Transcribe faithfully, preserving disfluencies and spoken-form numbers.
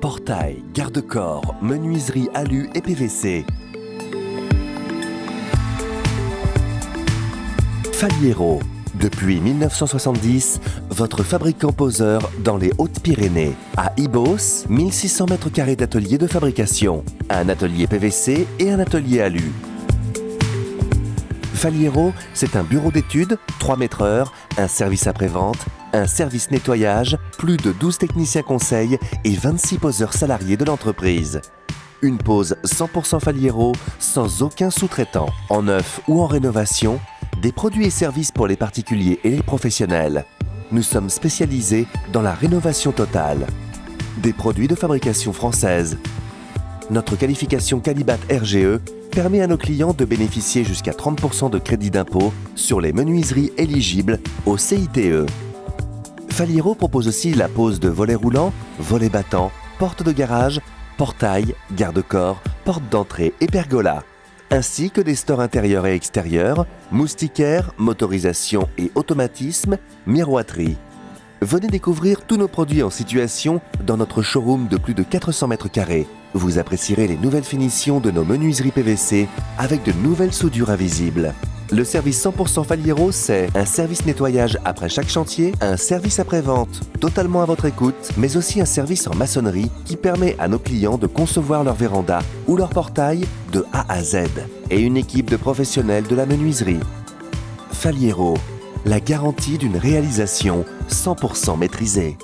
portail, garde-corps, menuiserie, alu et P V C. Falliero, depuis mille neuf cent soixante-dix, votre fabricant poseur dans les Hautes-Pyrénées. À Ibos, mille six cents mètres carrés d'atelier de fabrication, un atelier P V C et un atelier alu. Falliero, c'est un bureau d'études, trois mètres heure, un service après-vente, un service nettoyage, plus de douze techniciens conseils et vingt-six poseurs salariés de l'entreprise. Une pose cent pour cent Falliero, sans aucun sous-traitant. En neuf ou en rénovation, des produits et services pour les particuliers et les professionnels. Nous sommes spécialisés dans la rénovation totale. Des produits de fabrication française. Notre qualification Qualibat R G E permet à nos clients de bénéficier jusqu'à trente pour cent de crédit d'impôt sur les menuiseries éligibles au C I T E. Falliero propose aussi la pose de volets roulants, volets battants, portes de garage, portail, garde-corps, porte d'entrée et pergola, ainsi que des stores intérieurs et extérieurs, moustiquaires, motorisation et automatisme, miroiterie. Venez découvrir tous nos produits en situation dans notre showroom de plus de quatre cents mètres carrés. Vous apprécierez les nouvelles finitions de nos menuiseries P V C avec de nouvelles soudures invisibles. Le service cent pour cent Falliero, c'est un service nettoyage après chaque chantier, un service après-vente totalement à votre écoute, mais aussi un service en maçonnerie qui permet à nos clients de concevoir leur véranda ou leur portail de A à Z et une équipe de professionnels de la menuiserie. Falliero, la garantie d'une réalisation cent pour cent maîtrisée.